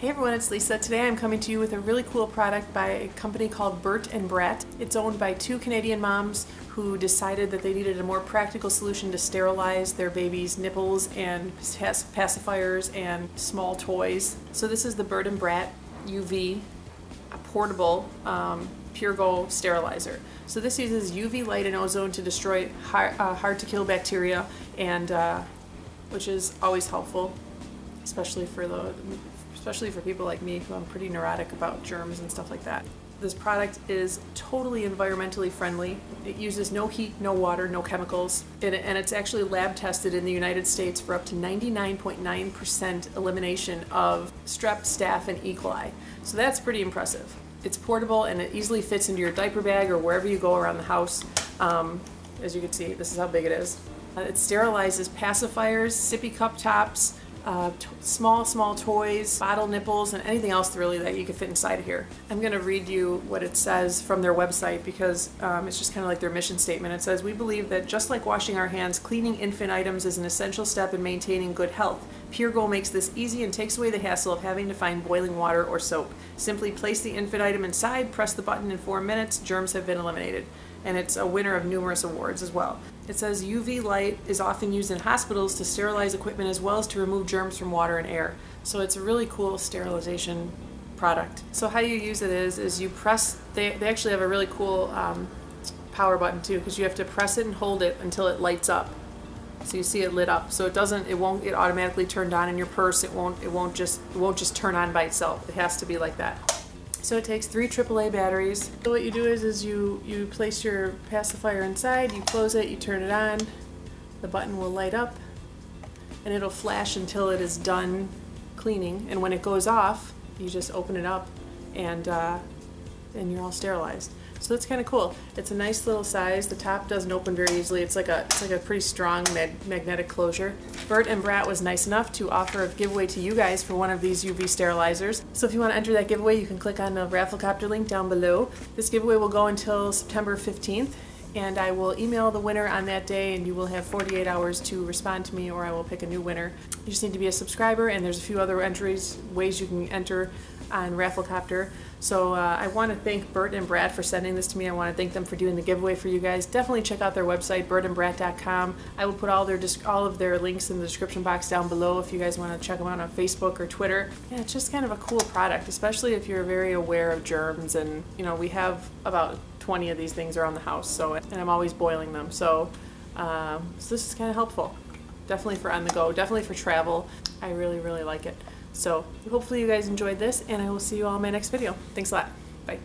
Hey everyone, it's Lisa. Today I'm coming to you with a really cool product by a company called Bert and Bratt. It's owned by two Canadian moms who decided that they needed a more practical solution to sterilize their babies' nipples and pacifiers and small toys. So this is the Bert and Bratt UV, a portable PureGo sterilizer. So this uses UV light and ozone to destroy hard-to-kill bacteria, and which is always helpful, especially for people like me who I'm pretty neurotic about germs and stuff like that. This product is totally environmentally friendly. It uses no heat, no water, no chemicals, and it's actually lab tested in the United States for up to 99.9% elimination of strep, staph, and E. coli. So that's pretty impressive. It's portable and it easily fits into your diaper bag or wherever you go around the house. As you can see, this is how big it is. It sterilizes pacifiers, sippy cup tops, small toys, bottle nipples, and anything else really that you could fit inside of here. I'm going to read you what it says from their website because it's just kind of like their mission statement. It says, "We believe that just like washing our hands, cleaning infant items is an essential step in maintaining good health. PureGo makes this easy and takes away the hassle of having to find boiling water or soap. Simply place the infant item inside, press the button in 4 minutes, germs have been eliminated." And it's a winner of numerous awards as well. It says UV light is often used in hospitals to sterilize equipment as well as to remove germs from water and air. So it's a really cool sterilization product. So how you use it is you press, they actually have a really cool power button too, because you have to press it and hold it until it lights up. So you see it lit up. So it won't get automatically turned on in your purse. It won't just turn on by itself. It has to be like that. So it takes 3 AAA batteries. So what you do is you place your pacifier inside, you close it, you turn it on, the button will light up, and it'll flash until it is done cleaning. And when it goes off, you just open it up, and you're all sterilized. So that's kind of cool. It's a nice little size. The top doesn't open very easily. It's like a pretty strong magnetic closure. Bert and Bratt was nice enough to offer a giveaway to you guys for one of these UV sterilizers. So if you want to enter that giveaway, you can click on the Rafflecopter link down below. This giveaway will go until September 15th, and I will email the winner on that day, and you will have 48 hours to respond to me, or I will pick a new winner. You just need to be a subscriber, and there's a few other ways you can enter on Rafflecopter. So I want to thank Bert and Bratt for sending this to me. I want to thank them for doing the giveaway for you guys. Definitely check out their website, bertandbratt.com. I will put all of their links in the description box down below if you guys want to check them out on Facebook or Twitter. Yeah, it's just kind of a cool product, especially if you're very aware of germs, and you know, we have about 20 of these things around the house, so, and I'm always boiling them. So, so this is kind of helpful. Definitely for on the go, definitely for travel. I really, really like it. So hopefully you guys enjoyed this, and I will see you all in my next video. Thanks a lot. Bye.